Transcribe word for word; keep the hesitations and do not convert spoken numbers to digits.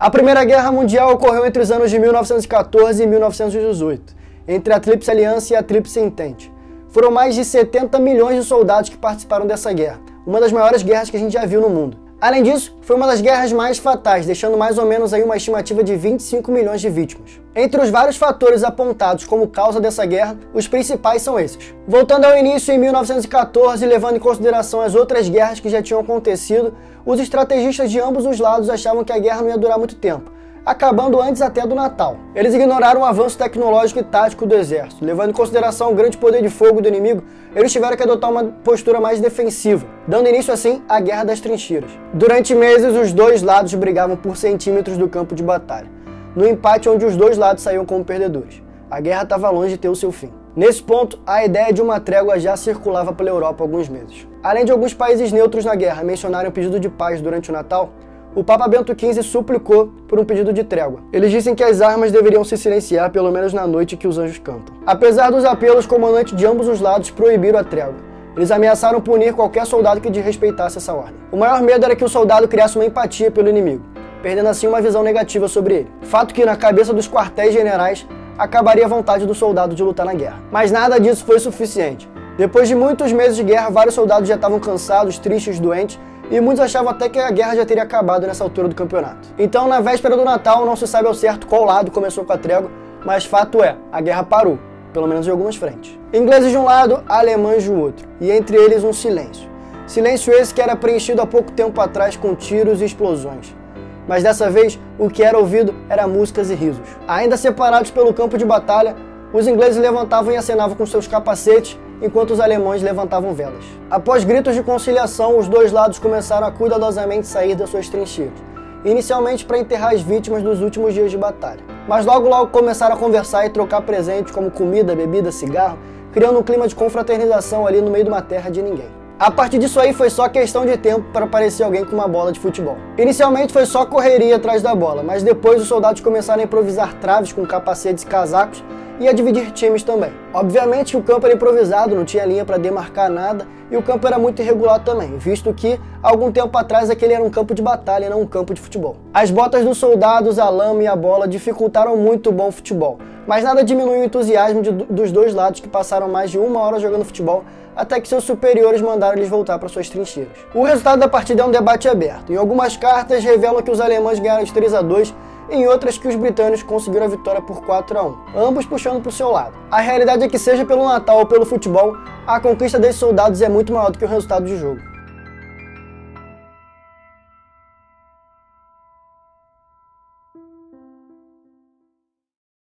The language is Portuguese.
A Primeira Guerra Mundial ocorreu entre os anos de mil novecentos e quatorze e mil novecentos e dezoito, entre a Tríplice Aliança e a Tríplice Entente. Foram mais de setenta milhões de soldados que participaram dessa guerra, uma das maiores guerras que a gente já viu no mundo. Além disso, foi uma das guerras mais fatais, deixando mais ou menos aí uma estimativa de vinte e cinco milhões de vítimas. Entre os vários fatores apontados como causa dessa guerra, os principais são esses. Voltando ao início, em mil novecentos e quatorze, levando em consideração as outras guerras que já tinham acontecido, os estrategistas de ambos os lados achavam que a guerra não ia durar muito tempo, acabando antes até do Natal. Eles ignoraram o avanço tecnológico e tático do exército. Levando em consideração o grande poder de fogo do inimigo, eles tiveram que adotar uma postura mais defensiva, dando início assim à Guerra das Trincheiras. Durante meses, os dois lados brigavam por centímetros do campo de batalha, no empate onde os dois lados saíam como perdedores. A guerra estava longe de ter o seu fim. Nesse ponto, a ideia de uma trégua já circulava pela Europa há alguns meses. Além de alguns países neutros na guerra mencionarem o pedido de paz durante o Natal, o Papa Bento quinze suplicou por um pedido de trégua. Eles dizem que as armas deveriam se silenciar pelo menos na noite que os anjos cantam. Apesar dos apelos, comandantes de ambos os lados proibiram a trégua. Eles ameaçaram punir qualquer soldado que desrespeitasse essa ordem. O maior medo era que o soldado criasse uma empatia pelo inimigo, perdendo assim uma visão negativa sobre ele. Fato que, na cabeça dos quartéis generais, acabaria a vontade do soldado de lutar na guerra. Mas nada disso foi suficiente. Depois de muitos meses de guerra, vários soldados já estavam cansados, tristes, doentes, e muitos achavam até que a guerra já teria acabado nessa altura do campeonato. Então, na véspera do Natal, não se sabe ao certo qual lado começou com a trégua, mas fato é, a guerra parou, pelo menos em algumas frentes. Ingleses de um lado, alemães do outro, e entre eles um silêncio. Silêncio esse que era preenchido há pouco tempo atrás com tiros e explosões. Mas dessa vez, o que era ouvido era músicas e risos. Ainda separados pelo campo de batalha, os ingleses levantavam e acenavam com seus capacetes, enquanto os alemães levantavam velas. Após gritos de conciliação, os dois lados começaram a cuidadosamente sair das suas trincheiras, inicialmente para enterrar as vítimas dos últimos dias de batalha. Mas logo logo começaram a conversar e trocar presentes como comida, bebida, cigarro, criando um clima de confraternização ali no meio de uma terra de ninguém. A partir disso aí foi só questão de tempo para aparecer alguém com uma bola de futebol. Inicialmente foi só correria atrás da bola, mas depois os soldados começaram a improvisar traves com capacetes e casacos, e a dividir times também. Obviamente o campo era improvisado, não tinha linha para demarcar nada, e o campo era muito irregular também, visto que, algum tempo atrás, aquele era um campo de batalha e não um campo de futebol. As botas dos soldados, a lama e a bola dificultaram muito o bom futebol, mas nada diminui o entusiasmo de, dos dois lados que passaram mais de uma hora jogando futebol, até que seus superiores mandaram eles voltar para suas trincheiras. O resultado da partida é um debate aberto, e algumas cartas revelam que os alemães ganharam de três a dois, em outras que os britânicos conseguiram a vitória por quatro a um, ambos puxando para o seu lado. A realidade é que, seja pelo Natal ou pelo futebol, a conquista desses soldados é muito maior do que o resultado do jogo.